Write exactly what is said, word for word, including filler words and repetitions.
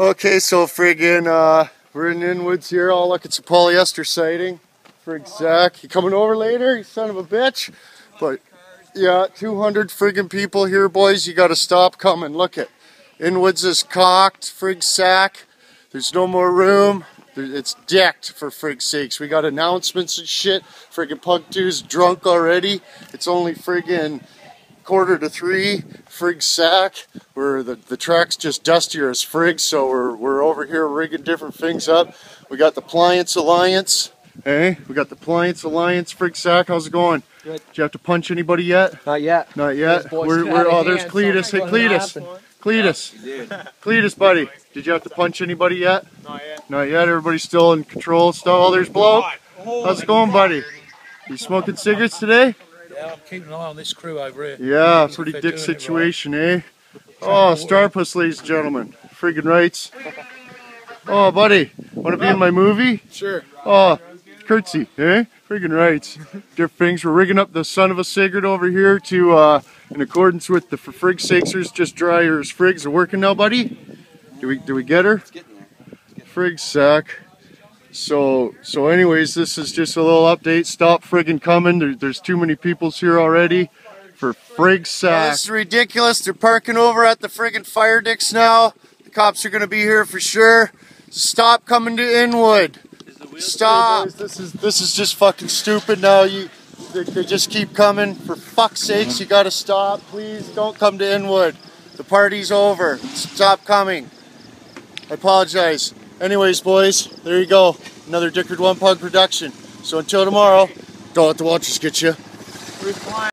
Okay, so friggin' uh, we're in Inwood's here. Oh, look, it's a polyester siding. Frig Zach, you coming over later, you son of a bitch? But yeah, two hundred friggin' people here, boys. You gotta stop coming. Look it, Inwood's is cocked, frig sack. There's no more room. It's decked, for frig's sakes. We got announcements and shit. Friggin' Pug two's drunk already. It's only friggin' quarter to three, frig sack, where the, the track's just dustier as frig, so we're, we're over here rigging different things up. We got the Pliance Alliance, hey? We got the Pliance Alliance, frig sack, how's it going? Good. Did you have to punch anybody yet? Not yet. Not yet? We're, we're, oh, there's Cletus, hey Cletus, Cletus, yeah, Cletus buddy, did you have to punch anybody yet? Not yet. Not yet, everybody's still in control stuff. Oh, there's Bloke, how's it going buddy? You smoking cigarettes today? Yeah, I'm keeping an eye on this crew over here. Yeah, pretty dick situation, right, eh? Oh, Starpuss, ladies and gentlemen. Friggin' rights. Oh, buddy, want to be in my movie? Sure. Oh, curtsy, eh? Friggin' rights. Different things. We're rigging up the son of a cigarette over here to, uh, in accordance with the for frig sakesers, just dryers. Frigs are working now, buddy? Do we, do we get her? Frig sack. So, so anyways, this is just a little update. Stop friggin' coming. There, there's too many peoples here already for frig sack. Yeah, this is ridiculous. They're parking over at the friggin' fire dicks now. The cops are going to be here for sure. Stop coming to Inwood. Stop. This is this is just fucking stupid now. You, they, they just keep coming. For fuck's sakes, you got to stop. Please don't come to Inwood. The party's over. Stop coming. I apologize. Anyways, boys, there you go. Another Dickered One Pug production. So until tomorrow, don't let the watchers get you.